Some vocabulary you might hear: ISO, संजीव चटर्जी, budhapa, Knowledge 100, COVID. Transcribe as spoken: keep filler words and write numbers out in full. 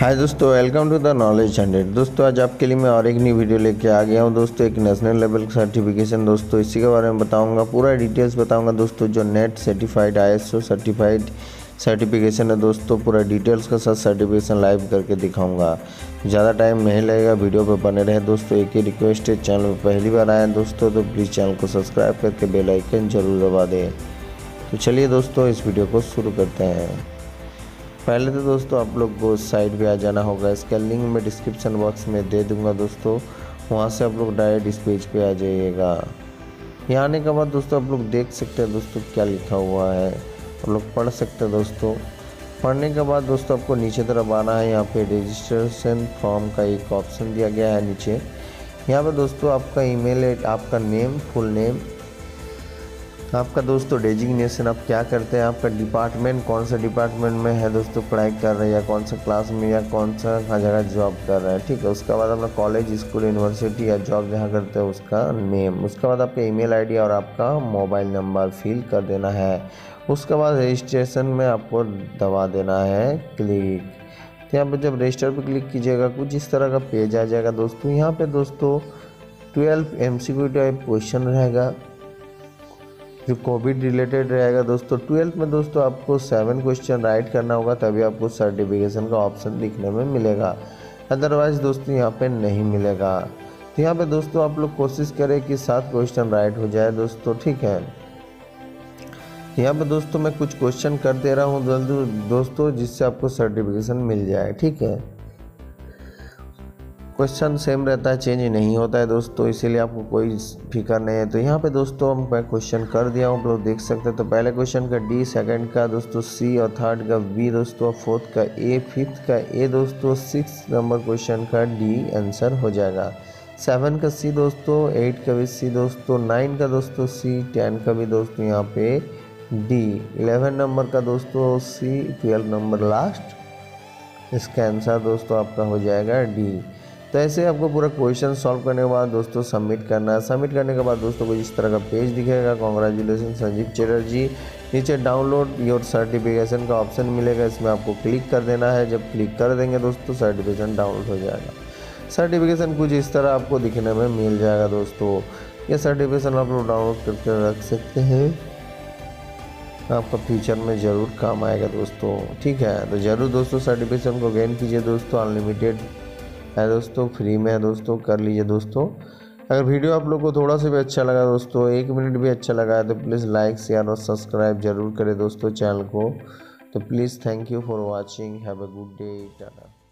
हाय दोस्तों, welcome to the knowledge hundred. दोस्तों आज आपके लिए मैं और एक नई वीडियो लेके आ गया हूँ। दोस्तों एक नेशनल लेवल सर्टिफिकेशन, दोस्तों इसी के बारे में बताऊँगा, पूरा डिटेल्स बताऊँगा दोस्तों। जो net certified ISO certified certification है दोस्तों, पूरा डिटेल्स के साथ सर्टिफिकेशन लाइव करके दिखाऊँगा। ज़्यादा टाइम नहीं लगेगा, वीडियो पर बने रहे दोस्तों। एक ही रिक्वेस्ट है, चैनल पर पहली बार आए दोस्तों तो प्लीज़ चैनल को सब्सक्राइब करके बेल आइकन जरूर दबा दें। तो चलिए दोस्तों इस वीडियो को शुरू करते हैं। पहले तो दोस्तों आप लोग को साइट पे आ जाना होगा, इसका लिंक मैं डिस्क्रिप्शन बॉक्स में दे दूंगा दोस्तों। वहाँ से आप लोग डायरेक्ट इस पेज पे आ जाइएगा। यहाँ आने के बाद दोस्तों आप लोग देख सकते हैं दोस्तों क्या लिखा हुआ है, आप लोग पढ़ सकते हैं दोस्तों। पढ़ने के बाद दोस्तों आपको नीचे तरफ आना है। यहाँ पे रजिस्ट्रेशन फॉर्म का एक ऑप्शन दिया गया है नीचे। यहाँ पर दोस्तों आपका ईमेल, आपका नेम, फुल नेम, आपका दोस्तों डेजिग्नेशन, आप क्या करते हैं, आपका डिपार्टमेंट, कौन सा डिपार्टमेंट में है दोस्तों पढ़ाई कर रहे हैं, या कौन सा क्लास में, या कौन सा जगह जॉब कर रहा है, ठीक है। उसके बाद अपना कॉलेज, स्कूल, यूनिवर्सिटी या जॉब जहाँ करते हैं उसका नेम। उसके बाद आपका ईमेल आईडी और आपका मोबाइल नंबर फिल कर देना है। उसके बाद रजिस्ट्रेशन में आपको दबा देना है क्लिक। यहाँ पर जब रजिस्टर पर क्लिक कीजिएगा कुछ इस तरह का पेज आ जाएगा दोस्तों। यहाँ पर दोस्तों twelve M C Q type question रहेगा जो कोविड रिलेटेड रहेगा दोस्तों। ट्वेल्थ में दोस्तों आपको सेवन क्वेश्चन राइट करना होगा, तभी आपको सर्टिफिकेशन का ऑप्शन दिखने में मिलेगा, अदरवाइज दोस्तों यहाँ पे नहीं मिलेगा। तो यहाँ पे दोस्तों आप लोग कोशिश करें कि सात क्वेश्चन राइट हो जाए दोस्तों, ठीक है। यहाँ पे दोस्तों मैं कुछ क्वेश्चन कर दे रहा हूँ जल्दी दोस्तों, जिससे आपको सर्टिफिकेशन मिल जाए, ठीक है। क्वेश्चन सेम रहता है, चेंज नहीं होता है दोस्तों, इसीलिए आपको कोई फिक्र नहीं है। तो यहाँ पे दोस्तों मैं क्वेश्चन कर दिया हूँ, आप लोग देख सकते हैं। तो पहले क्वेश्चन का डी, सेकंड का दोस्तों सी, और थर्ड का बी दोस्तों, फोर्थ का ए, फिफ्थ का ए दोस्तों, सिक्स नंबर क्वेश्चन का डी आंसर हो जाएगा, सेवन का सी दोस्तों, एट का भी सी दोस्तों, नाइन का दोस्तों सी, टेन का भी दोस्तों यहाँ पे डी, इलेवन नंबर का दोस्तों सी, ट्वेल्व नंबर लास्ट, इसका आंसर दोस्तों आपका हो जाएगा डी। तो ऐसे आपको पूरा क्वेश्चन सॉल्व करने के बाद दोस्तों सबमिट करना है। सबमिट करने के बाद दोस्तों कुछ इस तरह का पेज दिखेगा। कॉन्ग्रेचुलेसन संजीव चटर्जी, नीचे डाउनलोड योर सर्टिफिकेशन का ऑप्शन मिलेगा, इसमें आपको क्लिक कर देना है। जब क्लिक कर देंगे दोस्तों सर्टिफिकेशन डाउनलोड हो जाएगा। सर्टिफिकेशन कुछ इस तरह आपको दिखने में मिल जाएगा दोस्तों। ये सर्टिफिकेशन आप लोग डाउनलोड करके रख सकते हैं, आपका फ्यूचर में ज़रूर काम आएगा दोस्तों, ठीक है। तो ज़रूर दोस्तों सर्टिफिकेशन को गेन कीजिए दोस्तों, अनलिमिटेड है दोस्तों, फ्री में है दोस्तों, कर लीजिए दोस्तों। अगर वीडियो आप लोग को थोड़ा सा भी अच्छा लगा दोस्तों, एक मिनट भी अच्छा लगा है तो प्लीज़ लाइक, शेयर और सब्सक्राइब जरूर करें दोस्तों चैनल को। तो please thank you for watching, have a good day.